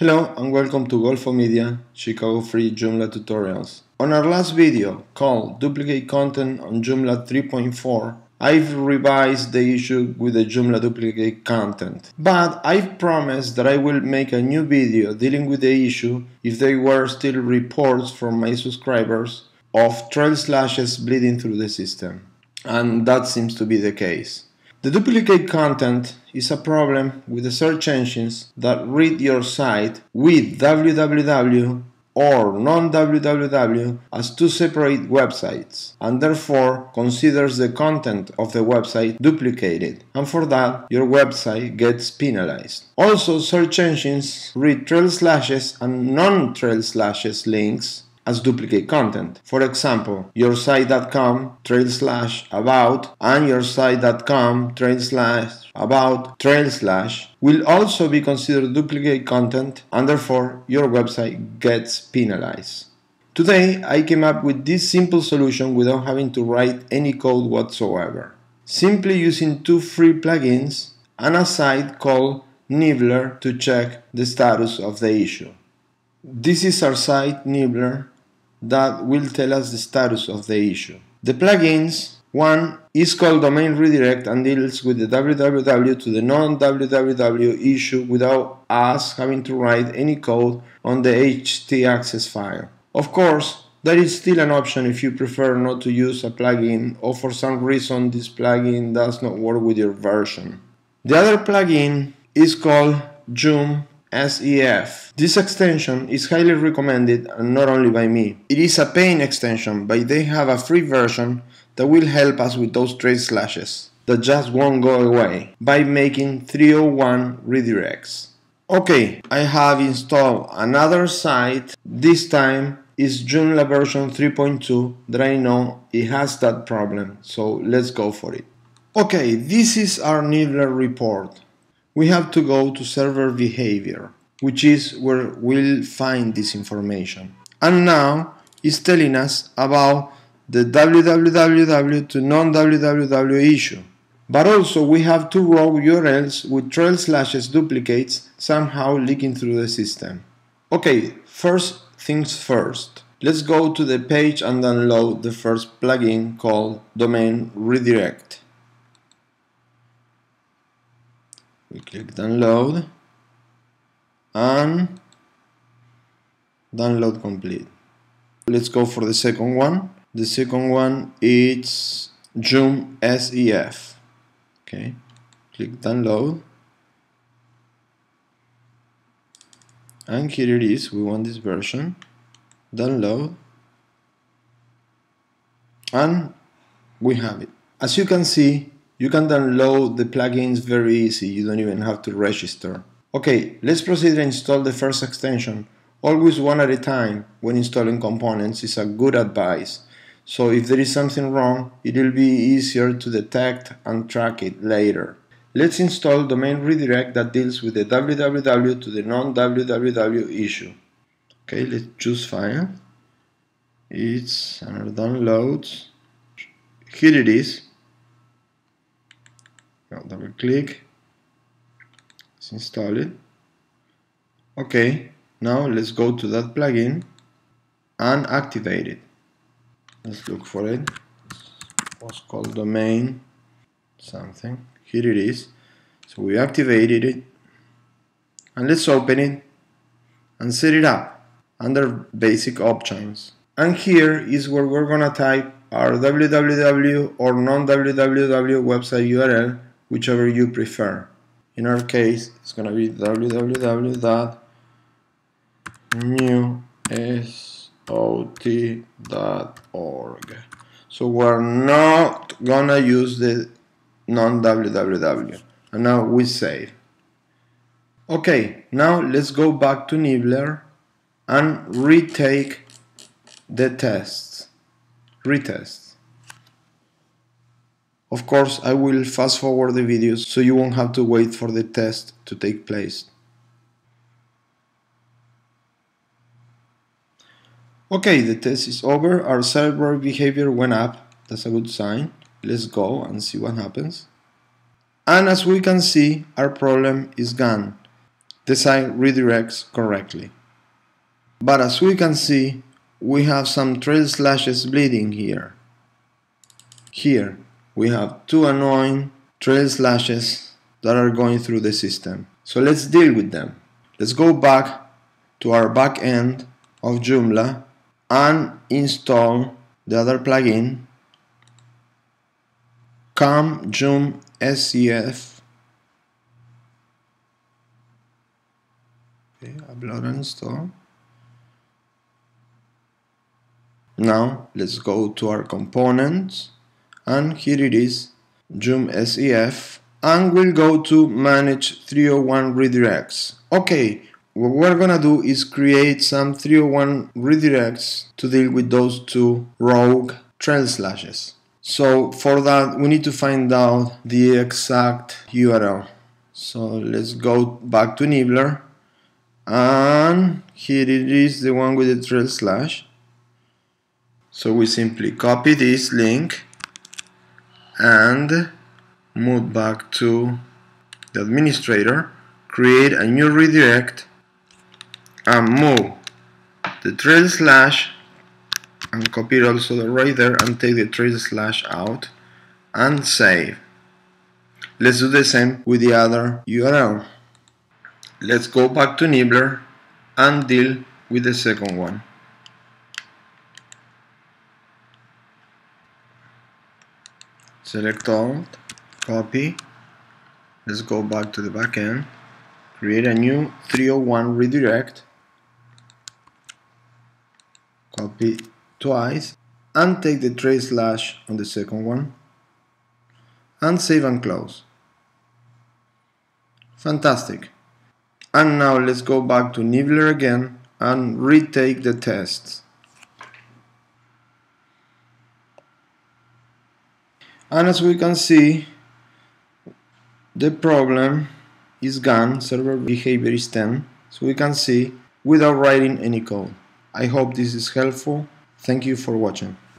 Hello and welcome to Golfo Media Chicago free Joomla tutorials. On our last video, called Duplicate Content on Joomla 3.4, I've revised the issue with the Joomla duplicate content. But I've promised that I will make a new video dealing with the issue if there were still reports from my subscribers of trail slashes bleeding through the system. And that seems to be the case. The duplicate content is a problem with the search engines that read your site with www or non-www as two separate websites, and therefore considers the content of the website duplicated, and for that your website gets penalized. Also, search engines read trail slashes and non-trail slashes links as duplicate content. For example, your site.com trail slash about and your site.com trail slash about trail slash will also be considered duplicate content, and therefore your website gets penalized. Today I came up with this simple solution without having to write any code whatsoever, simply using two free plugins and a site called Nibbler to check the status of the issue. This is our site Nibbler that will tell us the status of the issue. The plugins, one is called Domain Redirect and deals with the www to the non-www issue without us having to write any code on the htaccess file. Of course, that is still an option if you prefer not to use a plugin or for some reason this plugin does not work with your version. The other plugin is called Joom SEF. This extension is highly recommended, and not only by me. It is a paying extension, but they have a free version that will help us with those trail slashes that just won't go away by making 301 redirects. Okay, I have installed another site. This time is Joomla version 3.2 that I know it has that problem, so let's go for it. Okay, this is our Nibbler report. We have to go to server behavior, which is where we'll find this information. And now it's telling us about the www to non-www issue. But also we have two raw URLs with trail slashes duplicates somehow leaking through the system. Okay, first things first. Let's go to the page and download the first plugin called Domain Redirect. We click download and download complete. Let's go for the second one. The second one is Joom SEF. Okay, click download. And here it is, we want this version. Download. And we have it. As you can see, you can download the plugins very easy, you don't even have to register. Okay, let's proceed and install the first extension. Always one at a time when installing components is a good advice. So if there is something wrong, it will be easier to detect and track it later. Let's install Domain Redirect that deals with the www to the non-www issue. Okay, let's choose file. It's under downloads. Here it is. Now double click, let's install it. Okay, now let's go to that plugin and activate it. Let's look for it. It was called domain something. Here it is. So we activated it and let's open it and set it up under basic options. And here is where we're gonna type our www or non-www website URL, whichever you prefer. In our case, it's going to be www.newsot.org. So we're not going to use the non-www. And now we save. Okay, now let's go back to Nibbler and retake the tests. Retest. Of course, I will fast forward the videos so you won't have to wait for the test to take place. Okay, the test is over. Our server behavior went up. That's a good sign. Let's go and see what happens. And as we can see, our problem is gone. the site redirects correctly. But as we can see, we have some trail slashes bleeding here. Here we have two annoying trail slashes that are going through the system. So let's deal with them. Let's go back to our back end of Joomla and install the other plugin, Joom SEF. Okay, upload and install. Now let's go to our components, and here it is, Joom SEF, and we'll go to manage 301 redirects. Okay, what we're gonna do is create some 301 redirects to deal with those two rogue trail slashes. So for that we need to find out the exact URL. So let's go back to Nibbler, and here it is, the one with the trail slash. So we simply copy this link and move back to the administrator, create a new redirect, and move the trail slash and copy it also right there and take the trail slash out and save. Let's do the same with the other URL. Let's go back to Nibbler and deal with the second one. Select all, copy, let's go back to the backend, create a new 301 redirect, copy twice, and take the trail slash on the second one, and save and close. Fantastic. And now let's go back to Nibbler again and retake the tests. And as we can see, the problem is gone, server behavior is 10, so we can see without writing any code. I hope this is helpful. Thank you for watching.